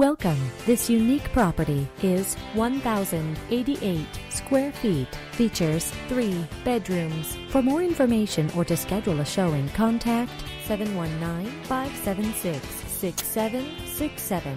Welcome. This unique property is 1,088 square feet. Features 3 bedrooms. For more information or to schedule a showing, contact 719-576-6767.